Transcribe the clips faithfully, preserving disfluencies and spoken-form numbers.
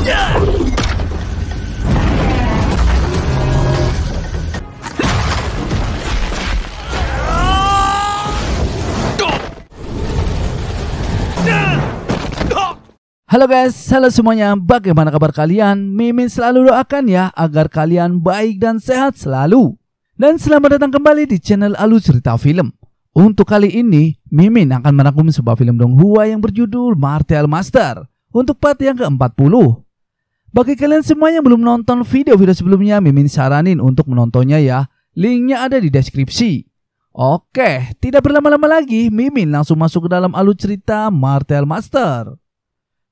Halo guys, halo semuanya, bagaimana kabar kalian? Mimin selalu doakan ya agar kalian baik dan sehat selalu. Dan selamat datang kembali di channel Alur Cerita Film. Untuk kali ini, Mimin akan merangkum sebuah film donghua yang berjudul Martial Master untuk part yang ke empat puluh. Bagi kalian semua yang belum nonton video-video sebelumnya, Mimin saranin untuk menontonnya ya. Linknya ada di deskripsi. Oke, tidak berlama-lama lagi, Mimin langsung masuk ke dalam alur cerita Martial Master.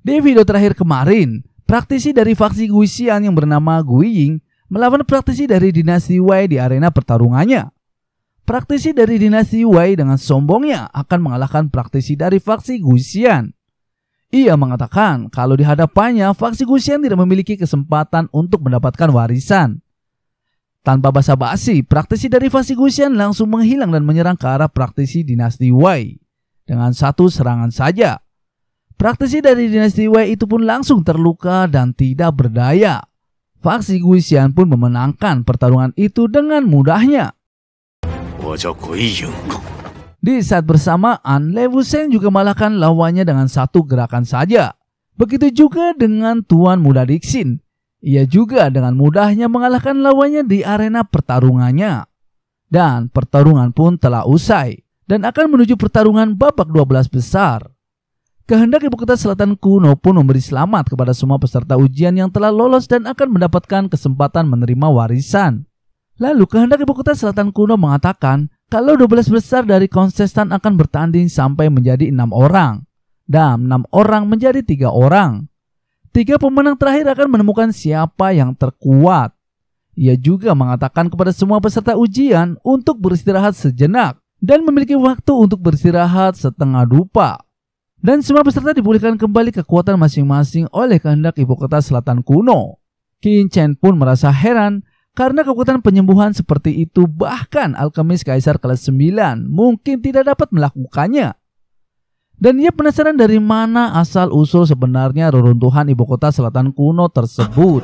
Di video terakhir kemarin, praktisi dari faksi Gu Xian yang bernama Gu Ying melawan praktisi dari Dinasti Wei di arena pertarungannya. Praktisi dari Dinasti Wei dengan sombongnya akan mengalahkan praktisi dari faksi Gu Xian. Ia mengatakan kalau di hadapannya faksi Gu Xian tidak memiliki kesempatan untuk mendapatkan warisan. Tanpa basa-basi, praktisi dari faksi Gu Xian langsung menghilang dan menyerang ke arah praktisi Dinasti Wei dengan satu serangan saja. Praktisi dari Dinasti Wei itu pun langsung terluka dan tidak berdaya. Faksi Gu Xian pun memenangkan pertarungan itu dengan mudahnya. Di saat bersamaan, Leng Wusheng juga mengalahkan lawannya dengan satu gerakan saja. Begitu juga dengan Tuan Muda Dixin. Ia juga dengan mudahnya mengalahkan lawannya di arena pertarungannya. Dan pertarungan pun telah usai dan akan menuju pertarungan babak dua belas besar. Kehendak ibu kota selatan kuno pun memberi selamat kepada semua peserta ujian yang telah lolos dan akan mendapatkan kesempatan menerima warisan. Lalu kehendak ibu kota selatan kuno mengatakan kalau dua belas besar dari kontestan akan bertanding sampai menjadi enam orang. Dan enam orang menjadi tiga orang. Tiga pemenang terakhir akan menemukan siapa yang terkuat. Ia juga mengatakan kepada semua peserta ujian untuk beristirahat sejenak dan memiliki waktu untuk beristirahat setengah dupa. Dan semua peserta dipulihkan kembali kekuatan masing-masing oleh kehendak ibu kota selatan kuno. Qin Chen pun merasa heran karena kekuatan penyembuhan seperti itu bahkan alkemis kaisar kelas sembilan mungkin tidak dapat melakukannya. Dan ia penasaran dari mana asal-usul sebenarnya reruntuhan ibu kota selatan kuno tersebut.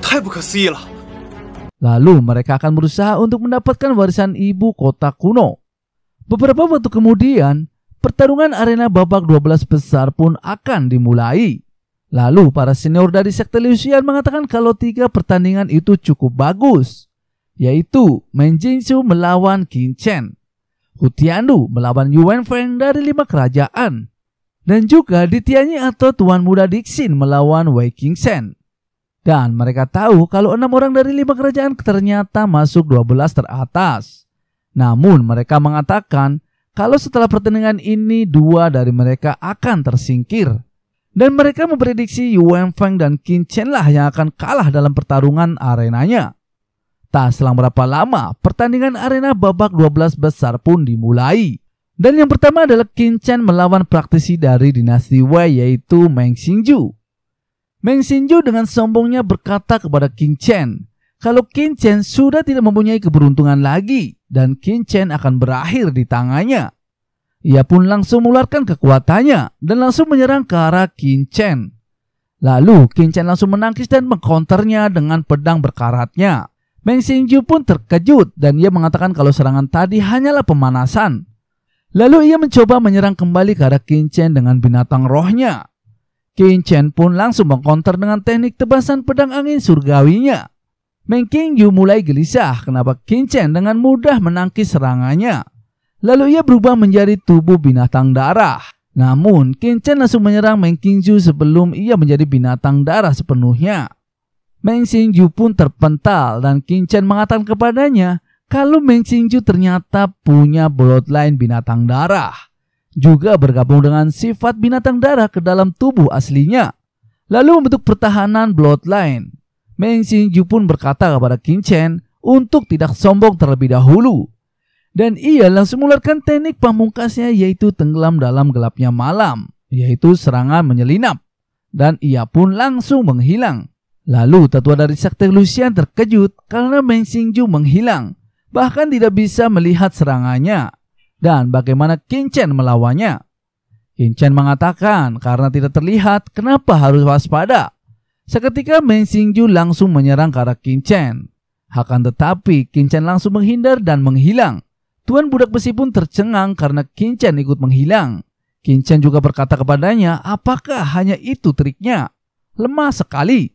Lalu mereka akan berusaha untuk mendapatkan warisan ibu kota kuno. Beberapa waktu kemudian, pertarungan arena babak dua belas besar pun akan dimulai. Lalu para senior dari sekte Liu Xian mengatakan kalau tiga pertandingan itu cukup bagus, yaitu Meng Xinju melawan Qin Chen, Hu Tiandu melawan Yuan Feng dari lima kerajaan, dan juga Ditianyi atau Tuan Muda Dixin melawan Wei Qingshen. Dan mereka tahu kalau enam orang dari lima kerajaan ternyata masuk dua belas teratas. Namun mereka mengatakan kalau setelah pertandingan ini dua dari mereka akan tersingkir. Dan mereka memprediksi Yuan Feng dan Qin Chen lah yang akan kalah dalam pertarungan arenanya. Tak selang berapa lama, pertandingan arena babak dua belas besar pun dimulai. Dan yang pertama adalah Qin Chen melawan praktisi dari Dinasti Wei yaitu Meng Xinju. Meng Xinju dengan sombongnya berkata kepada Qin Chen kalau Qin Chen sudah tidak mempunyai keberuntungan lagi dan Qin Chen akan berakhir di tangannya. Ia pun langsung mengeluarkan kekuatannya dan langsung menyerang ke arah Qin Chen. Lalu Qin Chen langsung menangkis dan mengkonternya dengan pedang berkaratnya. Meng Xinju pun terkejut dan ia mengatakan kalau serangan tadi hanyalah pemanasan. Lalu ia mencoba menyerang kembali ke arah Qin Chen dengan binatang rohnya. Qin Chen pun langsung mengkonter dengan teknik tebasan pedang angin surgawinya. Meng Xinju mulai gelisah kenapa Qin Chen dengan mudah menangkis serangannya. Lalu ia berubah menjadi tubuh binatang darah. Namun Qin Chen langsung menyerang Meng Xinju sebelum ia menjadi binatang darah sepenuhnya. Meng Xinju pun terpental dan Qin Chen mengatakan kepadanya kalau Meng Xinju ternyata punya bloodline binatang darah. Juga bergabung dengan sifat binatang darah ke dalam tubuh aslinya. Lalu membentuk pertahanan bloodline. Meng Xinju pun berkata kepada Qin Chen untuk tidak sombong terlebih dahulu. Dan ia langsung mengeluarkan teknik pamungkasnya yaitu tenggelam dalam gelapnya malam, yaitu serangan menyelinap. Dan ia pun langsung menghilang. Lalu tetua dari sekte Liu Xian terkejut karena Meng Xinju menghilang, bahkan tidak bisa melihat serangannya. Dan bagaimana Qin Chen melawannya? Qin Chen mengatakan karena tidak terlihat kenapa harus waspada. Seketika Meng Xinju langsung menyerang ke arah Qin Chen. Akan tetapi Qin Chen langsung menghindar dan menghilang. Tuan budak besi pun tercengang karena Qin Chen ikut menghilang. Qin Chen juga berkata kepadanya, apakah hanya itu triknya? Lemah sekali.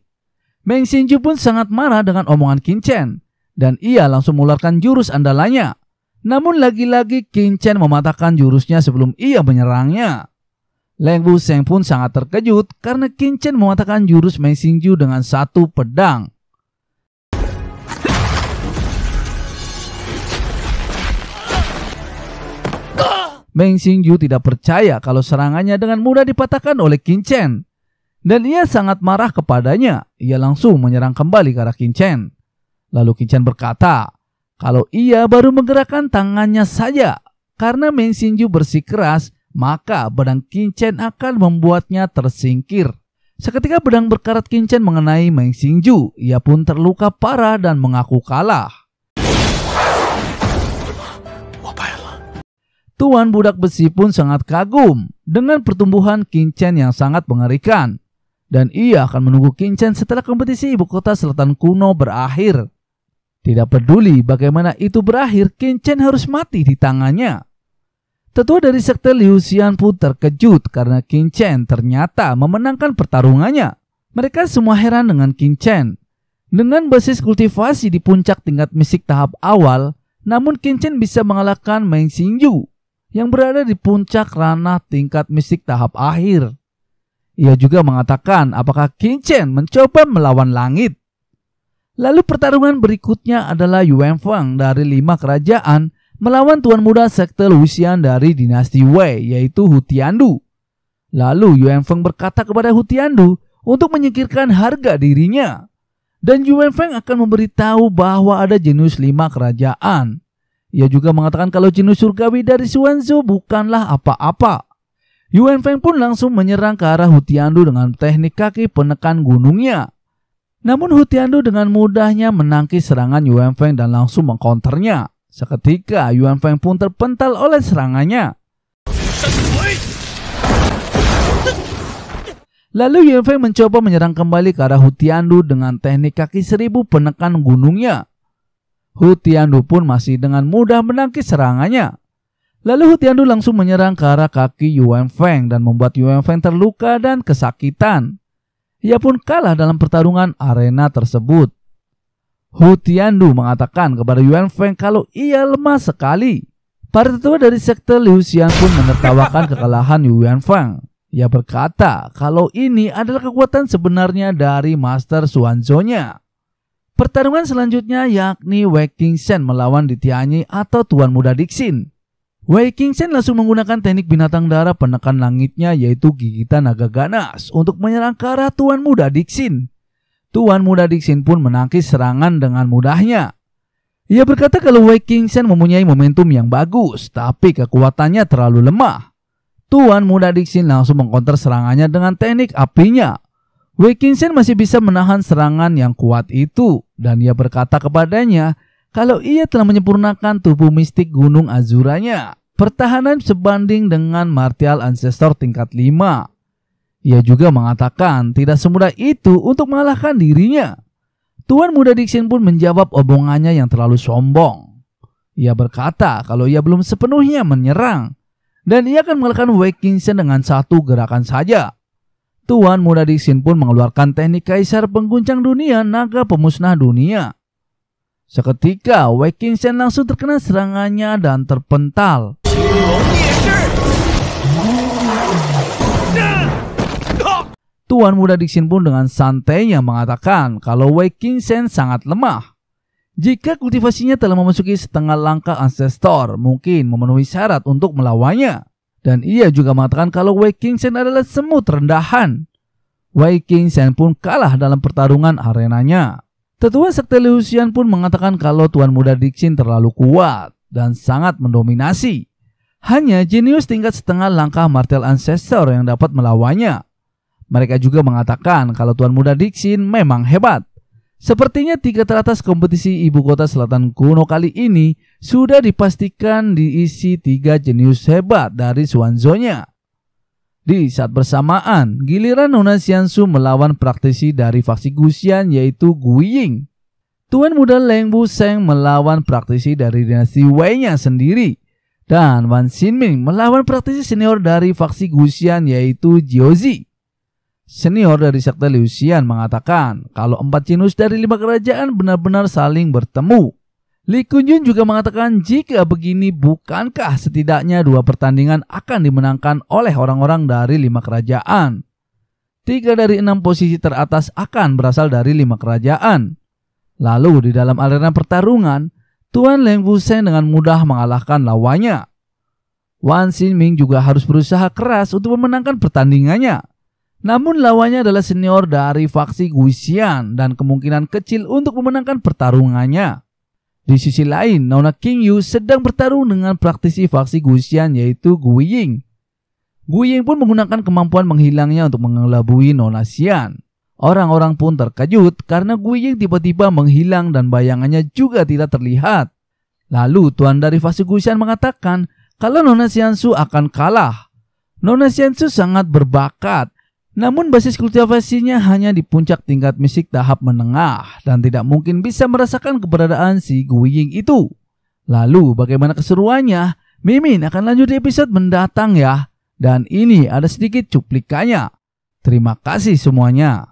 Meng Xinju pun sangat marah dengan omongan Qin Chen dan ia langsung mengeluarkan jurus andalannya. Namun lagi-lagi Qin Chen mematahkan jurusnya sebelum ia menyerangnya. Leng Wusheng pun sangat terkejut karena Qin Chen mematahkan jurus Meng Xinju dengan satu pedang. Meng Xinju tidak percaya kalau serangannya dengan mudah dipatahkan oleh Qin Chen, dan ia sangat marah kepadanya. Ia langsung menyerang kembali ke arah Qin Chen. Lalu Qin Chen berkata kalau ia baru menggerakkan tangannya saja, karena Meng Xinju bersikeras, maka pedang Qin Chen akan membuatnya tersingkir. Seketika pedang berkarat Qin Chen mengenai Meng Xinju. Ia pun terluka parah dan mengaku kalah. Tuan budak besi pun sangat kagum dengan pertumbuhan Qin Chen yang sangat mengerikan, dan ia akan menunggu Qin Chen setelah kompetisi ibu kota selatan kuno berakhir. Tidak peduli bagaimana itu berakhir, Qin Chen harus mati di tangannya. Tetua dari sekte Liu Xian pun terkejut karena Qin Chen ternyata memenangkan pertarungannya. Mereka semua heran dengan Qin Chen. Dengan basis kultivasi di puncak tingkat mistik tahap awal, namun Qin Chen bisa mengalahkan Meng Xinju yang berada di puncak ranah tingkat mistik tahap akhir. Ia juga mengatakan apakah Qin Chen mencoba melawan langit. Lalu pertarungan berikutnya adalah Yuan Feng dari lima kerajaan melawan tuan muda sekte Wu Xian dari dinasti Wei, yaitu Hu Tiandu. Lalu Yuan Feng berkata kepada Hu Tiandu untuk menyingkirkan harga dirinya. Dan Yuan Feng akan memberitahu bahwa ada jenius lima kerajaan. Ia juga mengatakan kalau jenius surgawi dari Xuanzhou bukanlah apa-apa. Yuan Feng pun langsung menyerang ke arah Hu Tiandu dengan teknik kaki penekan gunungnya. Namun Hu Tiandu dengan mudahnya menangkis serangan Yuan Feng dan langsung mengkonternya. Seketika Yuan Feng pun terpental oleh serangannya. Lalu Yuan Feng mencoba menyerang kembali ke arah Hu Tiandu dengan teknik kaki seribu penekan gunungnya. Hu Tiandu pun masih dengan mudah menangkis serangannya. Lalu Hu Tiandu langsung menyerang ke arah kaki Yuan Feng dan membuat Yuan Feng terluka dan kesakitan. Ia pun kalah dalam pertarungan arena tersebut. Hu Tiandu mengatakan kepada Yuan Feng kalau ia lemah sekali. Para tetua dari sekte Liu Xian pun menertawakan kekalahan Yuan Feng. Ia berkata kalau ini adalah kekuatan sebenarnya dari Master Xuanzhou-nya. Pertarungan selanjutnya yakni Wei Qingshen melawan Ditianyi atau Tuan Muda Dixin. Wei Qingshen langsung menggunakan teknik binatang darah penekan langitnya, yaitu gigitan naga ganas, untuk menyerang ke arah Tuan Muda Dixin. Tuan Muda Dixin pun menangkis serangan dengan mudahnya. Ia berkata kalau Wei Qingshen mempunyai momentum yang bagus, tapi kekuatannya terlalu lemah. Tuan Muda Dixin langsung mengkonter serangannya dengan teknik apinya. Wei Qingshen masih bisa menahan serangan yang kuat itu, dan ia berkata kepadanya kalau ia telah menyempurnakan tubuh mistik gunung azuranya, pertahanan sebanding dengan Martial Ancestor tingkat lima. Ia juga mengatakan tidak semudah itu untuk mengalahkan dirinya. Tuan Muda Dixin pun menjawab omongannya yang terlalu sombong. Ia berkata kalau ia belum sepenuhnya menyerang, dan ia akan mengalahkan Wei Qingshen dengan satu gerakan saja. Tuan Muda Dixin pun mengeluarkan teknik kaisar pengguncang dunia, naga pemusnah dunia. Seketika Wei Qingshen langsung terkena serangannya dan terpental. Tuan Muda Dixin pun dengan santainya mengatakan kalau Wei Qingshen sangat lemah. Jika kultivasinya telah memasuki setengah langkah ancestor, mungkin memenuhi syarat untuk melawannya. Dan ia juga mengatakan kalau Wei Qingshen adalah semut rendahan. Wei Qingshen pun kalah dalam pertarungan arenanya. Tetua sekte Liu Xian pun mengatakan kalau Tuan Muda Dixin terlalu kuat dan sangat mendominasi. Hanya jenius tingkat setengah langkah Martial Ancestor yang dapat melawannya. Mereka juga mengatakan kalau Tuan Muda Dixin memang hebat. Sepertinya tiga teratas kompetisi ibu kota selatan kuno kali ini sudah dipastikan diisi tiga jenius hebat dari Xuanzhou-nya. Di saat bersamaan, giliran Nona Xianxu melawan praktisi dari faksi Gu Xian yaitu Gu Ying. Tuan muda Leng Wusheng melawan praktisi dari dinasti Wei-nya sendiri. Dan Wan Xinming melawan praktisi senior dari faksi Gu Xian yaitu Jiuzi. Senior dari sekte Liu Xian mengatakan kalau empat Cinus dari lima kerajaan benar-benar saling bertemu. Li Kunjun juga mengatakan jika begini bukankah setidaknya dua pertandingan akan dimenangkan oleh orang-orang dari lima kerajaan. Tiga dari enam posisi teratas akan berasal dari lima kerajaan. Lalu di dalam arena pertarungan, Tuan Leng Wusheng dengan mudah mengalahkan lawannya. Wan Xinming juga harus berusaha keras untuk memenangkan pertandingannya. Namun lawannya adalah senior dari faksi Gu Xian dan kemungkinan kecil untuk memenangkan pertarungannya. Di sisi lain, Nona King Yu sedang bertarung dengan praktisi faksi Gu Xian yaitu Gu Ying. Gu Ying pun menggunakan kemampuan menghilangnya untuk mengelabui Nona Xian. Orang-orang pun terkejut karena Gu Ying tiba-tiba menghilang dan bayangannya juga tidak terlihat. Lalu tuan dari faksi Gu Xian mengatakan kalau Nona Xianxu akan kalah. Nona Xianxu sangat berbakat. Namun basis kultivasinya hanya di puncak tingkat misik tahap menengah dan tidak mungkin bisa merasakan keberadaan si Gu Ying itu. Lalu bagaimana keseruannya? Mimin akan lanjut di episode mendatang ya. Dan ini ada sedikit cuplikannya. Terima kasih semuanya.